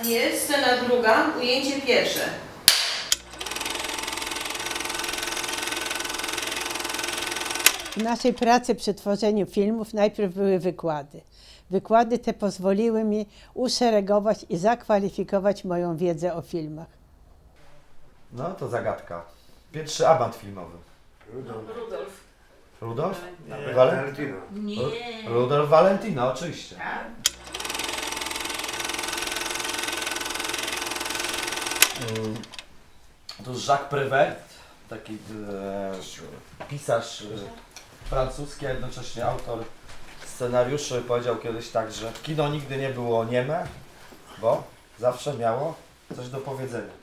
Adieu, scena druga, ujęcie pierwsze. W naszej pracy przy tworzeniu filmów najpierw były wykłady. Wykłady te pozwoliły mi uszeregować i zakwalifikować moją wiedzę o filmach. No to zagadka. Pierwszy awant filmowy. Rudolf. Rudolf? Nie. Valentino. Nie. Rudolf Valentino, oczywiście. Tak? To Jacques Prévert, taki pisarz francuski, a jednocześnie autor scenariuszy, powiedział kiedyś tak, że kino nigdy nie było nieme, bo zawsze miało coś do powiedzenia.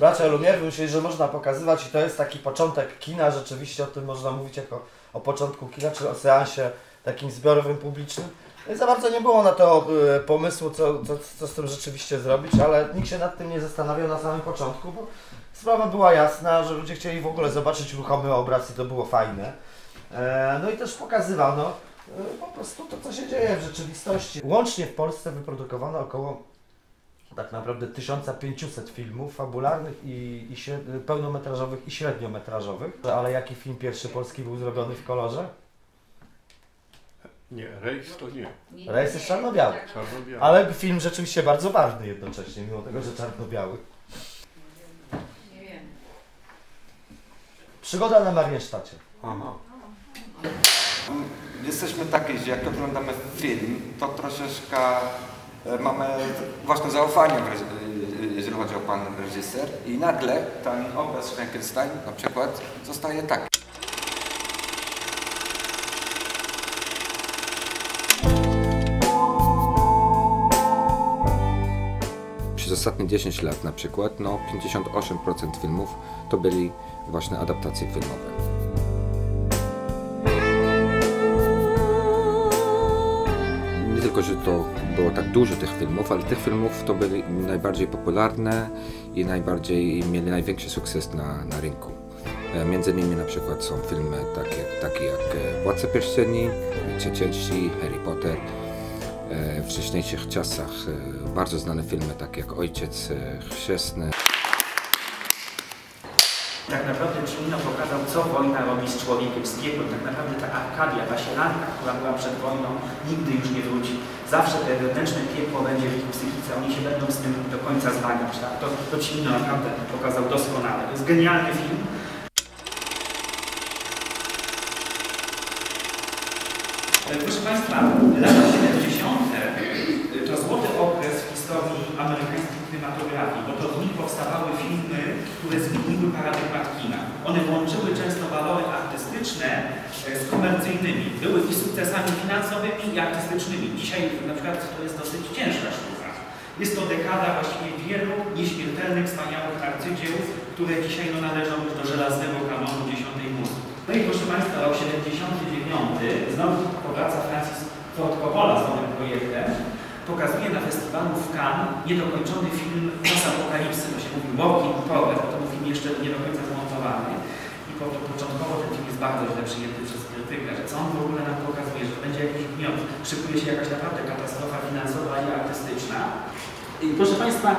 Bracia Lumière myśleli, że można pokazywać i to jest taki początek kina, rzeczywiście o tym można mówić jako o początku kina, czy o seansie takim zbiorowym, publicznym. I za bardzo nie było na to pomysłu, co z tym rzeczywiście zrobić, ale nikt się nad tym nie zastanawiał na samym początku, bo sprawa była jasna, że ludzie chcieli w ogóle zobaczyć ruchomy obraz i to było fajne. No i też pokazywano po prostu to, co się dzieje w rzeczywistości. Łącznie w Polsce wyprodukowano około tak naprawdę 1500 filmów fabularnych i pełnometrażowych i średniometrażowych. Ale jaki film pierwszy polski był zrobiony w kolorze? Nie, Rejs to nie. Rejs jest czarno-biały. Ale film rzeczywiście bardzo ważny jednocześnie, mimo tego, że czarno-biały. Nie wiem. Przygoda na Mariensztacie. Aha. Jesteśmy takie, że jak oglądamy film, to troszeczkę mamy właśnie zaufanie, jeżeli chodzi o pan reżyser, i nagle ten obraz Frankenstein na przykład zostaje taki. Przez ostatnie 10 lat na przykład, no 58% filmów to byli właśnie adaptacje filmowe. Tylko, że to było tak dużo tych filmów, ale tych filmów to były najbardziej popularne i mieli największy sukces na rynku. Między innymi na przykład są filmy takie jak Władca Pierścieni, Ojciec Chrzestny, Harry Potter. W wcześniejszych czasach bardzo znane filmy takie jak Ojciec Chrzestny. Tak naprawdę Cimino pokazał, co wojna robi z człowiekiem, z piekłem. Tak naprawdę ta Arkadia, Basielanka, która była przed wojną, nigdy już nie wróci. Zawsze te wewnętrzne piekło będzie w ich psychice, oni się będą z tym do końca zmagać. Tak? To Cimino naprawdę pokazał doskonale. To jest genialny film. Proszę Państwa, lata 70. to złoty okres w historii amerykańskiej kinematografii, bo to w nich powstawały filmy, które zmieniły paradygmat kina. One łączyły często walory artystyczne z komercyjnymi. Były i sukcesami finansowymi, i artystycznymi. Dzisiaj na przykład to jest dosyć ciężka sztuka. Jest to dekada właściwie wielu nieśmiertelnych, wspaniałych arcydzieł, które dzisiaj no, należą do żelaznego kanonu dziesiątej muzyki. No i proszę Państwa, rok 79, znowu powraca Francis Ford Coppola z nowym projektem. Pokazuje na festiwalu w Cannes niedokończony film Czas Apokalipsy, to się mówi Walking Progress, bo to był film jeszcze nie do końca zmontowany. I początkowo ten film jest bardzo źle przyjęty przez krytykę, że co on w ogóle nam pokazuje, że będzie jakiś gniot, szykuje się jakaś naprawdę katastrofa finansowa i artystyczna. I proszę Państwa,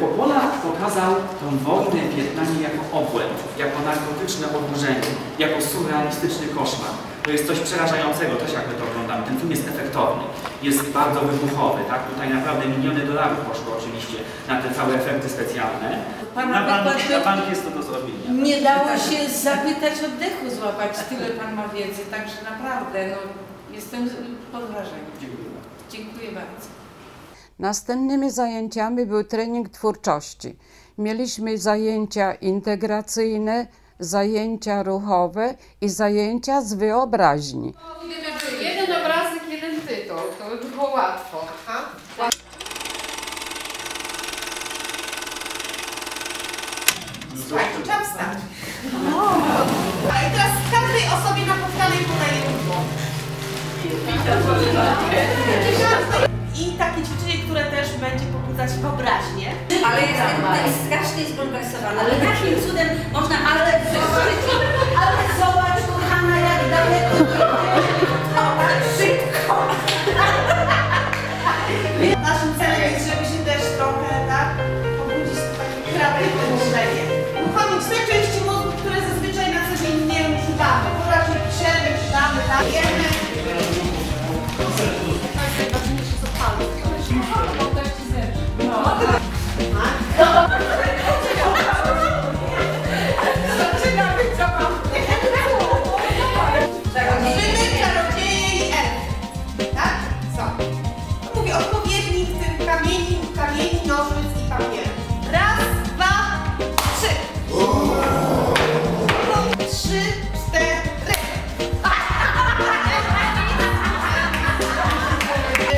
Coppola pokazał tą wojnę w Wietnamie jako obłęd, jako narkotyczne oburzenie, jako surrealistyczny koszmar. To jest coś przerażającego, też jak my to oglądamy. Ten film jest efektowny, jest bardzo wybuchowy, tak? Tutaj naprawdę miliony dolarów poszło oczywiście na te całe efekty specjalne. Na bank jest to do zrobienia. Nie dało się zapytać oddechu, złapać, tyle Pan ma wiedzy, także naprawdę no, jestem pod wrażeniem. Dziękuję bardzo. Następnymi zajęciami był trening twórczości. Mieliśmy zajęcia integracyjne, zajęcia ruchowe i zajęcia z wyobraźni. Jeden obrazek, jeden tytuł. To by było łatwo. Aha. Słuchaj, tu trzeba wstać. No. A i teraz każdej osobie na powtarzanie podaje ruchu. I takie ćwiczenie, które też będzie pobudzać wyobraźnię. Ale jestem tutaj strasznie zbulwersowana. Ale jakim cudem można ale zobacz, kochana, jak daleko to szybko. Naszym celem jest, żeby się te części mózgu, które zazwyczaj na co dzień nie używamy. To raczej piszemy, czytamy, dajemy. Najważniejsze są paluch. Zaczyna być zabawne. Żyny, czarodzieje i elfy. Tak? Co? Mówię odpowiednik tym kamieni, nożyc i papieru. Raz, dwa, trzy. Trzy, cztery.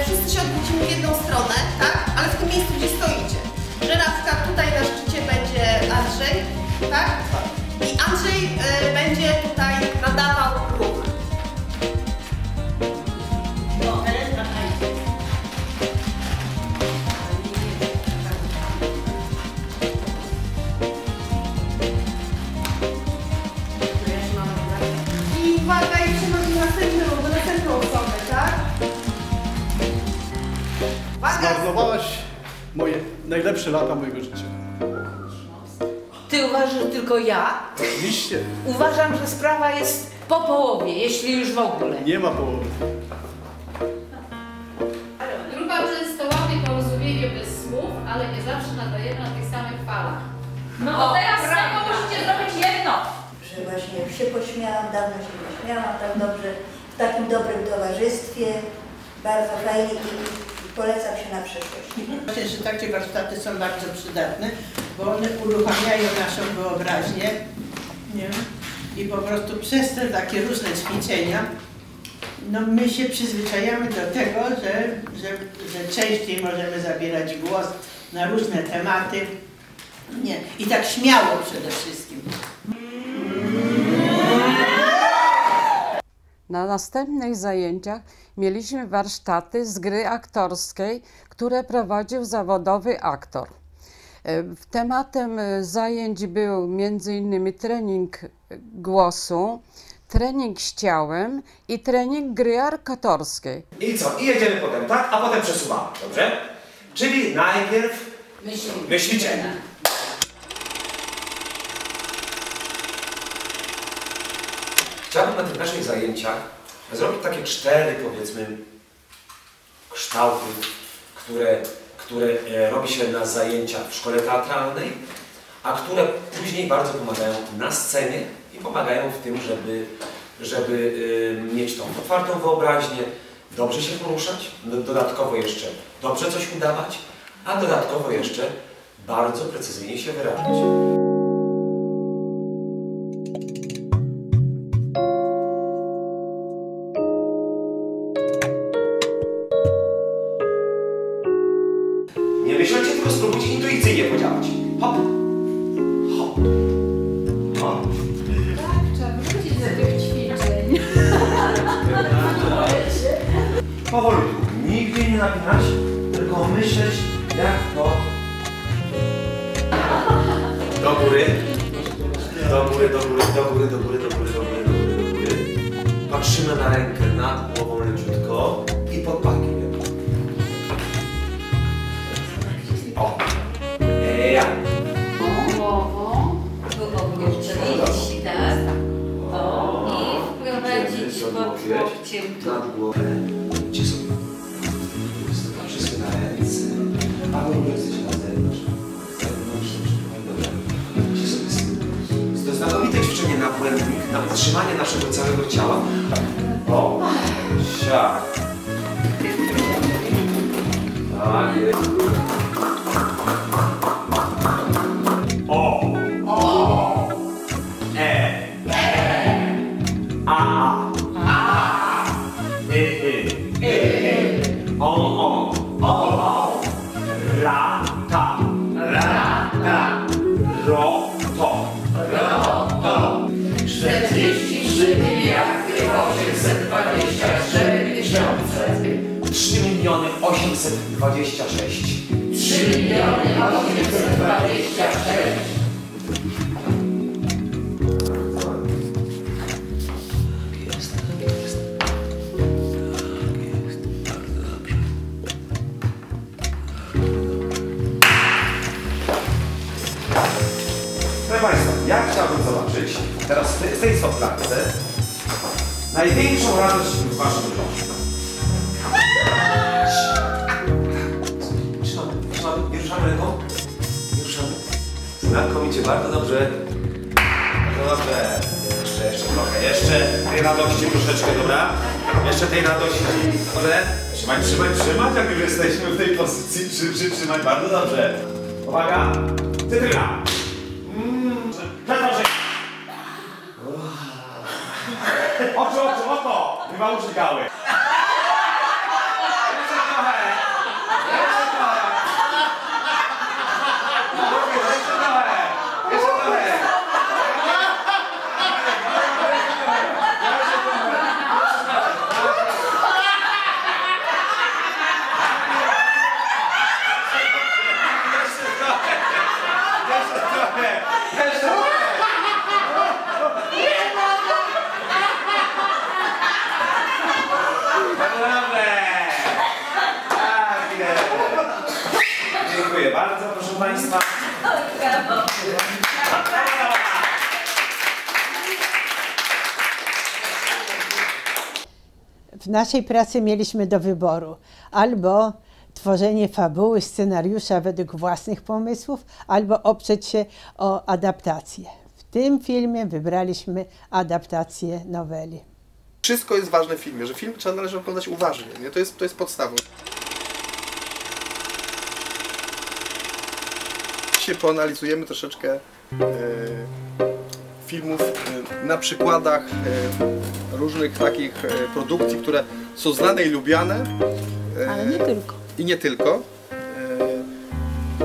Wszyscy się odwrócimy w jedną stronę, tak? Ale w tym miejscu, gdzie stoicie. Żelazka tutaj na szczycie będzie Andrzej, tak? I Andrzej będzie tutaj nadawał ruch. I uwaga, jeszcze mamy następną osobę, tak? Zmarnowałaś moje najlepsze lata mojego życia. Ty uważasz, że tylko ja? Oczywiście. Uważam, że sprawa jest po połowie, jeśli już w ogóle. Nie ma połowy. Grupa często łapie porozumienie bez słów, ale nie zawsze nadajemy na tych samych falach. No o, teraz samo musicie zrobić jedno. Że właśnie się pośmiałam, dawno się pośmiałam, tak dobrze, w takim dobrym towarzystwie. Bardzo fajnie i polecam się na przyszłość. Myślę, że takie warsztaty są bardzo przydatne, bo one uruchamiają naszą wyobraźnię, nie? I po prostu przez te takie różne ćwiczenia no my się przyzwyczajamy do tego, że częściej możemy zabierać głos na różne tematy, nie? I tak śmiało przede wszystkim. Na następnych zajęciach mieliśmy warsztaty z gry aktorskiej, które prowadził zawodowy aktor. Tematem zajęć był m.in. trening głosu, trening z ciałem i trening gry aktorskiej. I co? I jedziemy potem, tak? A potem przesuwamy, dobrze? Czyli najpierw myślicie. Chciałbym na tych naszych zajęciach zrobić takie cztery, powiedzmy, kształty, które robi się na zajęciach w szkole teatralnej, a które później bardzo pomagają na scenie i pomagają w tym, żeby mieć tą otwartą wyobraźnię, dobrze się poruszać, dodatkowo jeszcze dobrze coś udawać, a dodatkowo jeszcze bardzo precyzyjnie się wyrażać. Proszę Państwa, Ja chciałbym zobaczyć teraz w tej soplatce największą radość w waszym życiu. Trzymamy, ruszamy ręką. Nie ruszamy. Znakomicie, bardzo dobrze. Bardzo dobrze. Jeszcze trochę, jeszcze tej radości troszeczkę, dobra? Jeszcze tej radości, dobrze? Trzymaj, jak już jesteśmy w tej pozycji, trzymaj, bardzo dobrze. Uwaga, cytryna. Oczy, oto, chyba użygały. Bardzo proszę państwa. W naszej pracy mieliśmy do wyboru albo tworzenie fabuły, scenariusza według własnych pomysłów, albo oprzeć się o adaptację. W tym filmie wybraliśmy adaptację noweli. Wszystko jest ważne w filmie, że film trzeba należy oglądać uważnie, nie? To jest podstawą. Dzisiaj poanalizujemy troszeczkę filmów na przykładach różnych takich produkcji, które są znane i lubiane. Ale nie tylko. I nie tylko.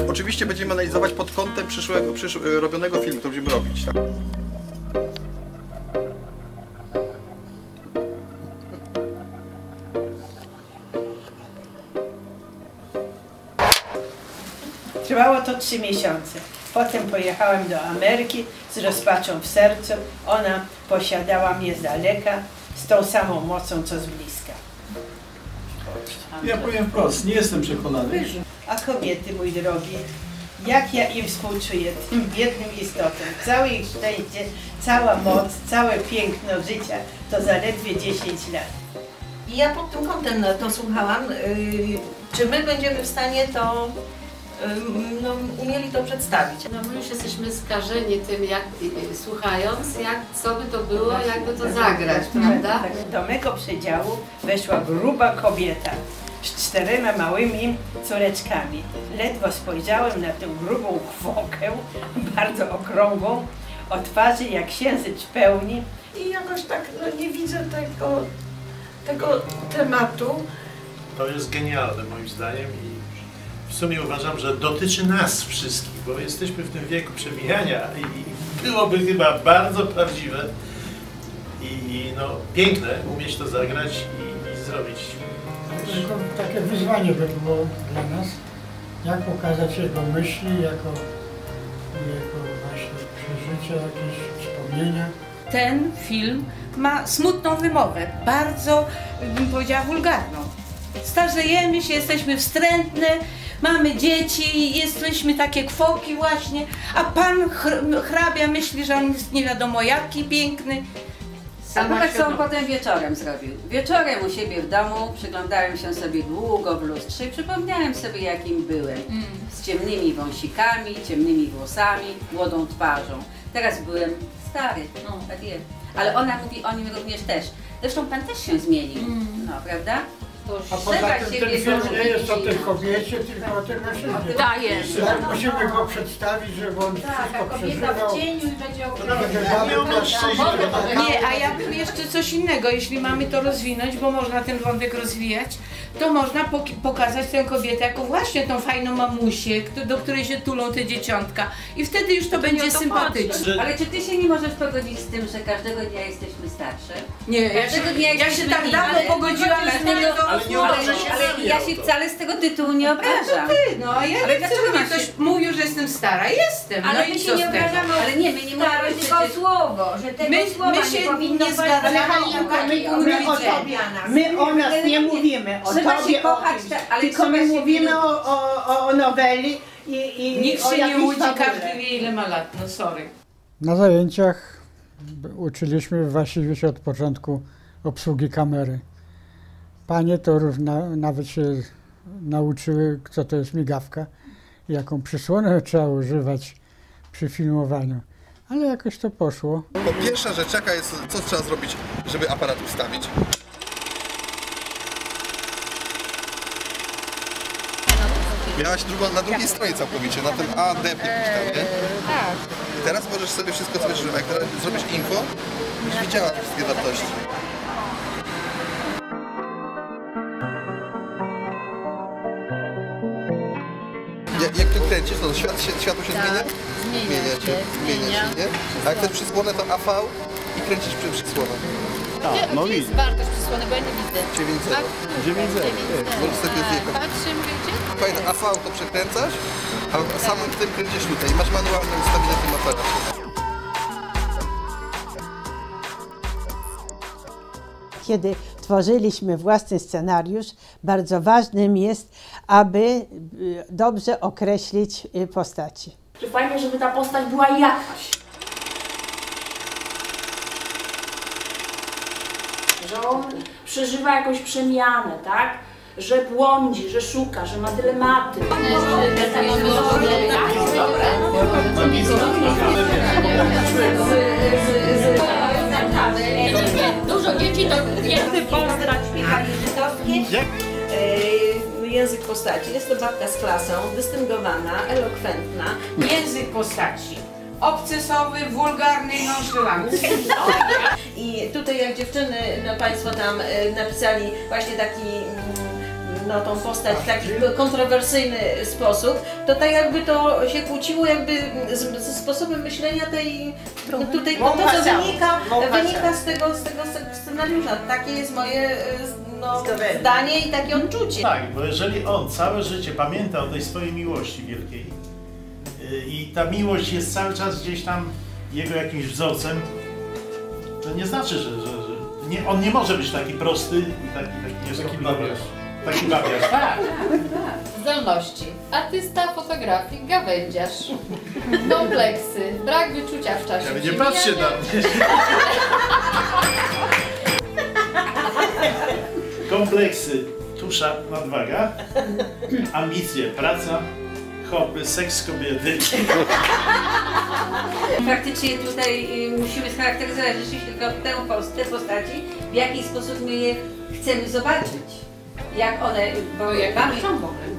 Oczywiście będziemy analizować pod kątem robionego filmu, który będziemy robić. Tak? Trwało to 3 miesiące. Potem pojechałem do Ameryki z rozpaczą w sercu. Ona posiadała mnie z daleka, z tą samą mocą, co z bliska. Ja powiem wprost, nie jestem przekonany. A kobiety, mój drogi, jak ja im współczuję, tym biednym istotom. Całe ich szczęście, cała moc, całe piękno życia to zaledwie 10 lat. I ja pod tym kątem to słuchałam. Czy my będziemy w stanie to... No, umieli to przedstawić. No, my już jesteśmy skażeni tym, jak słuchając, co by to było, jakby to zagrać, prawda? Do mego przedziału weszła gruba kobieta z 4 małymi córeczkami. Ledwo spojrzałem na tę grubą kwokę, bardzo okrągłą, o twarzy jak księżyc pełni. I jakoś tak no, nie widzę tego tematu. To jest genialne moim zdaniem. W sumie uważam, że dotyczy nas wszystkich, bo jesteśmy w tym wieku przemijania i byłoby chyba bardzo prawdziwe i no, piękne umieć to zagrać i zrobić. To takie wyzwanie by było dla nas, jak pokazać jego myśli, jako właśnie przeżycia, jakieś wspomnienia. Ten film ma smutną wymowę, bardzo, bym powiedziała, wulgarną. Starzejemy się, jesteśmy wstrętne, mamy dzieci, jesteśmy takie kwoki właśnie, a pan hrabia myśli, że on jest nie wiadomo jaki piękny. A co on potem wieczorem zrobił? Wieczorem u siebie w domu przyglądałem się sobie długo w lustrze i przypomniałem sobie, jakim byłem. Z ciemnymi wąsikami, ciemnymi włosami, młodą twarzą. Teraz byłem stary, Adieu. Ale ona mówi o nim również też. Zresztą pan też się zmienił, no prawda? A poza tym ten film nie jest o tym kobiecie, tylko o tym mężczyźnie. Tak jest. Musimy go przedstawić, żeby on wszystko przeżywał. Tak, a kobieta w cieniu i będzie o... Nie, a ja bym jeszcze coś innego, jeśli mamy to rozwinąć, bo można ten wątek rozwijać, to można pokazać tę kobietę jako właśnie tą fajną mamusię, do której się tulą te dzieciątka. I wtedy już to będzie sympatyczne. Ale czy ty się nie możesz pogodzić z tym, że każdego dnia jesteśmy starsze? Nie, ja się tak dawno pogodziłam z tego. Ale ja się wcale z tego tytułu nie obrażam. Ale dlaczego mi ktoś mówił, że jestem stara? Jestem. Ale my się nie obrażamy. Ale nie, my nie mówimy tylko słowo. My się nie zgadzamy. My o nas nie mówimy. O tobie, tylko my mówimy o noweli i o jakiejś fabule. Nikt się nie łudzi, każdy wie ile ma lat. No sorry. Na zajęciach uczyliśmy właściwie się od początku obsługi kamery. Panie to nawet się nauczyły, co to jest migawka, jaką przysłonę trzeba używać przy filmowaniu, ale jakoś to poszło. Bo pierwsza rzecz jaka jest, co trzeba zrobić, żeby aparat ustawić. Miałaś na drugiej stronie całkowicie, na tym AD jakiś tam, nie? Tak. Teraz możesz sobie wszystko zrobić, jak teraz zrobisz info, już widziała te wszystkie wartości. Jak tu kręcisz, no światło się zmienia? Zmienia się, nie? A jak chcesz przysłonę, to AV i kręcisz przy przysłonę. Tak, no widzę. Wartość przysłony, bo ja nie widzę. 9,0. Tak? 9,0. Możesz sobie zjechać. Fajne, AV to przekręcasz, a sam tym kręcisz tutaj. Masz manualne ustawienie w tym aparacie. Kiedy tworzyliśmy własny scenariusz, bardzo ważnym jest, aby dobrze określić postaci. Czy fajnie, żeby ta postać była jakaś? Że on przeżywa jakąś przemianę, tak? Że błądzi, że szuka, że ma dylematy. Dużo dzieci to piękny postrać Żydowskie. Język postaci. Jest to babka z klasą, dystyngowana, elokwentna. Język postaci. Obcesowy, wulgarny i nonszalancki. I tutaj jak dziewczyny, no Państwo tam napisali właśnie taki, no tą postać w taki kontrowersyjny sposób, to tak jakby to się kłóciło jakby ze sposobem myślenia tej, tutaj to co wynika z tego scenariusza. Takie jest moje zdanie i takie odczucie. Tak, bo jeżeli on całe życie pamięta o tej swojej miłości wielkiej, i ta miłość jest cały czas gdzieś tam jego jakimś wzorcem, to nie znaczy, że on nie może być taki prosty i taki babiarz. Taki babiarz. Tak, zdolności. Artysta, fotografii, gawędziarz. Kompleksy, brak wyczucia w czasie. Ja nie patrzcie na mnie. Kompleksy, tusza, nadwaga, ambicje, praca. Hobby, seks kobiety. Faktycznie tutaj musimy scharakteryzować rzeczywiście tę postaci, w jaki sposób my je chcemy zobaczyć. Jak one, bo jak mamy,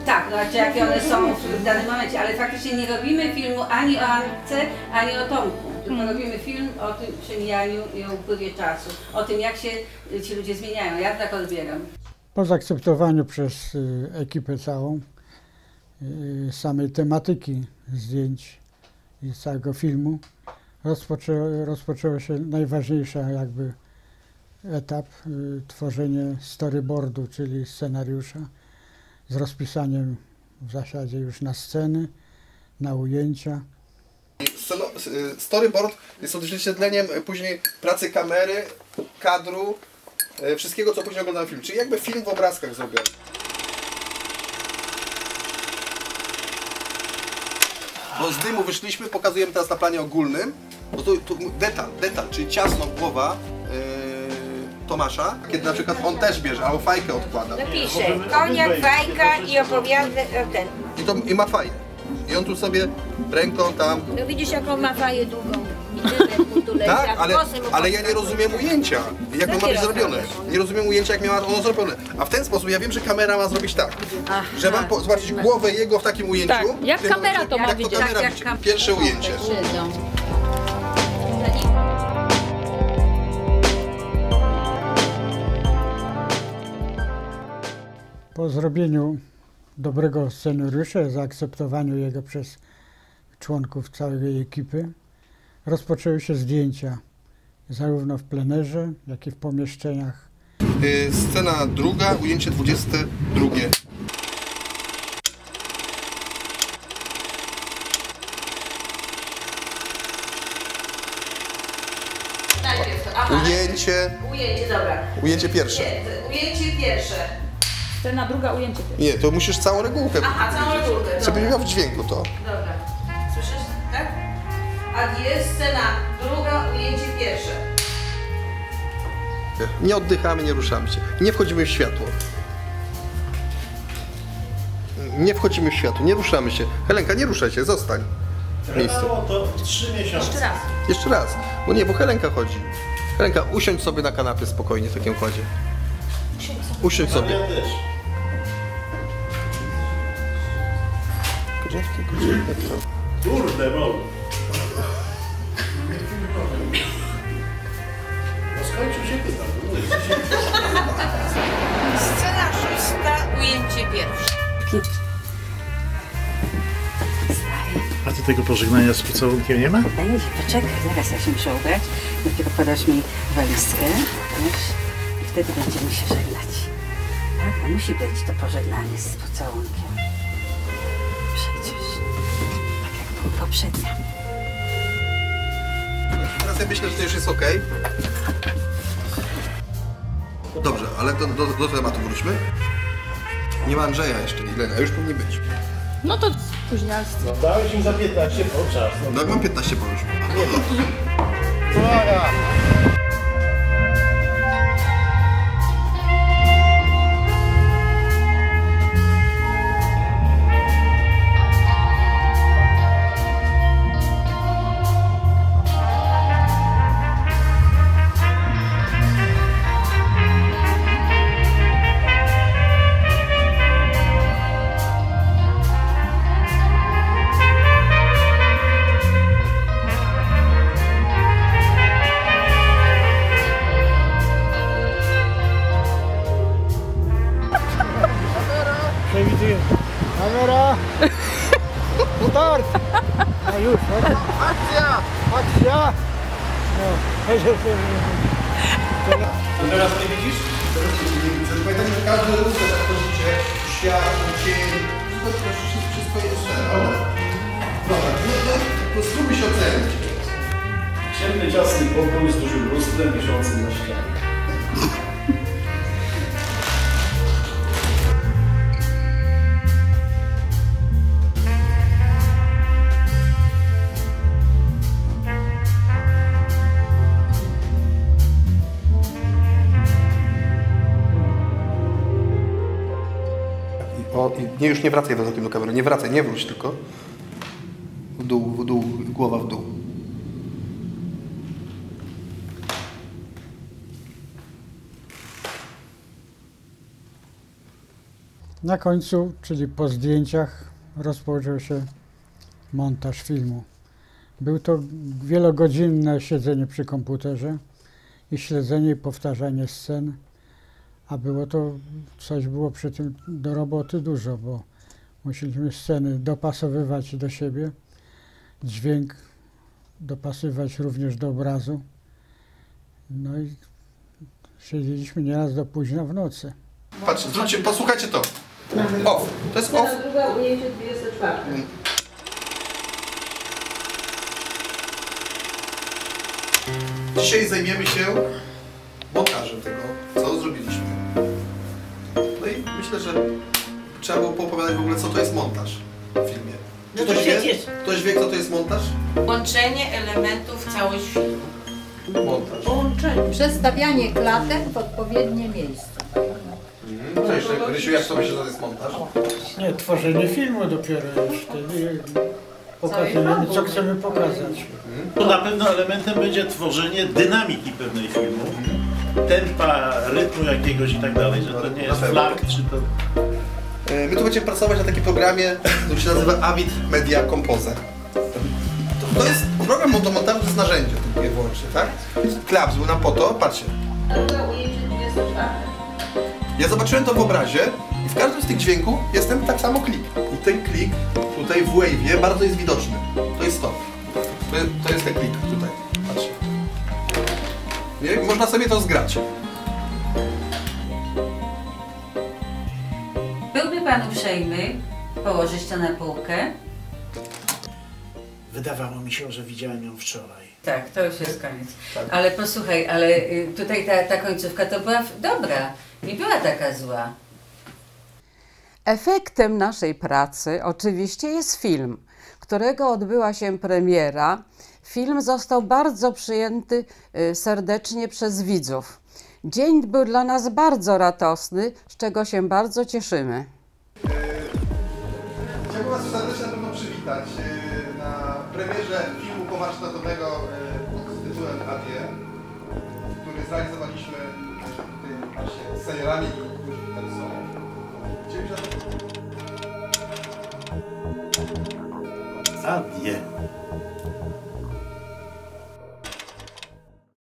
tak, znaczy jakie one są w danym momencie, ale faktycznie nie robimy filmu ani o Anitce, ani o Tomku. Tylko robimy film o tym przemijaniu i o upływie czasu, o tym jak się ci ludzie zmieniają, ja tak odbieram. Po zaakceptowaniu przez ekipę całą samej tematyki zdjęć i całego filmu rozpoczęło się najważniejszy jakby etap, tworzenie storyboardu, czyli scenariusza z rozpisaniem w zasadzie już na sceny, na ujęcia. Storyboard jest odzwierciedleniem później pracy kamery, kadru, wszystkiego co później oglądamy film, czyli jakby film w obrazkach zrobiony. Bo z dymu wyszliśmy, pokazujemy teraz na planie ogólnym, bo tu detal, czyli ciasno głowa Tomasza, kiedy na przykład on też bierze, albo fajkę odkłada. Napisze, koniak, fajka i opowiada ten. I ma faję. I on tu sobie ręką tam... No widzisz jaką ma faję długą. Tak, ale ja nie rozumiem ujęcia, jak ono ma być zrobione. Nie rozumiem ujęcia, jak miała ono zrobione. A w ten sposób ja wiem, że kamera ma zrobić tak, że mam zobaczyć głowę jego w takim ujęciu. Tak. Jak kamera to ma widzieć. Pierwsze ujęcie. Po zrobieniu dobrego scenariusza, zaakceptowaniu jego przez członków całej ekipy, rozpoczęły się zdjęcia, zarówno w plenerze, jak i w pomieszczeniach. Scena druga, ujęcie 22. Najpierw, Ujęcie pierwsze. Scena druga, ujęcie pierwsze. Nie, to musisz całą regułkę. Aha, całą regułkę. Żebyś miał w dźwięku to. Dobra. Słyszysz, tak? Adieu, scena druga, ujęcie pierwsze. Nie oddychamy, nie ruszamy się. Nie wchodzimy w światło. Nie wchodzimy w światło, nie ruszamy się. Helenka, nie ruszaj się, zostań w miejscu. To 3 miesiące. Jeszcze raz. Bo nie, bo Helenka chodzi. Helenka, usiądź sobie na kanapie spokojnie w takim kładzie. Usiądź sobie. Kurde, bo. No skończył się pyta. Scena 6, ujęcie pierwsze. A ty tego pożegnania z pocałunkiem nie ma? Podaję ci, poczekaj, zaraz ja się muszę ubrać. Dopiero podasz mi walizkę, wiesz? I wtedy będziemy się żegnać. Tak? A musi być to pożegnanie z pocałunkiem. Przecież tak jak było poprzednia. Teraz ja myślę, że to już jest ok. Dobrze, ale to do tematu wróćmy. Nie ma Andrzeja jeszcze, Ilena, już powinien być. No to spóźniasz. No dałeś im za 15 po czas. No mam 15 po już. Uwaga! Kamera! Start! No już, tak? Akcja! Akcja! No, to teraz nie widzisz? Pamiętajcie, że każdy ruch tak chodzicie. Światło, cień. Wszystko jest szeroko. Dobra, to spróbuj się ocenić. Ciemny, ciasny pokój z dużym lustrem wiszącym na ścianie. Nie, już nie wracaj do kamery, nie wracaj, nie wróć tylko. W dół, głowa w dół. Na końcu, czyli po zdjęciach, rozpoczął się montaż filmu. Był to wielogodzinne siedzenie przy komputerze i śledzenie i powtarzanie scen. A było to, coś było przy tym do roboty dużo, bo musieliśmy sceny dopasowywać do siebie, dźwięk dopasowywać również do obrazu. No i siedzieliśmy nieraz do późna w nocy. Patrzcie, zwróćcie, posłuchajcie to. O, to jest off. Druga, ujęcie 24. Dzisiaj zajmiemy się montażem tego, co zrobiliśmy. Myślę, że trzeba było poopowiadać w ogóle, co to jest montaż w filmie. No to Ktoś wie, co to jest montaż? Łączenie elementów w całość filmu. Montaż. Łączenie. Przestawianie klatek w odpowiednie miejsce. Co jeszcze, Rysiu, jak to myślisz, że to jest montaż? Nie, tworzenie filmu dopiero już wtedy. Pokazujemy, co chcemy pokazać. To na pewno elementem będzie tworzenie dynamiki pewnej filmu. Tempa, rytmu jakiegoś i tak dalej, że to nie jest flark, czy to... My tu będziemy pracować na takim programie, który się nazywa Avid Media Compose. To jest program do montażu, to jest narzędzie tylko wyłącznie, tak? Klaps był nam po to, patrzcie. Ja zobaczyłem to w obrazie i w każdym z tych dźwięków jestem tak samo klik. I ten klik tutaj w wave'ie bardzo jest widoczny. To jest to. To jest ten klik tutaj, patrzcie. Nie? Można sobie to zgrać. Byłby pan uprzejmy położyć to na półkę? Wydawało mi się, że widziałem ją wczoraj. Tak, to już jest koniec. Tak. Ale posłuchaj, ale tutaj ta końcówka to była dobra, nie była taka zła. Efektem naszej pracy oczywiście jest film, którego odbyła się premiera. Film został bardzo przyjęty serdecznie przez widzów. Dzień był dla nas bardzo radosny, z czego się bardzo cieszymy. Chciałbym Was serdecznie na pewno przywitać na premierze filmu powarsztatowego pod tytułem Adieu, który zrealizowaliśmy tutaj właśnie z seniorami, którzy tutaj są. Chciałbym Adieu.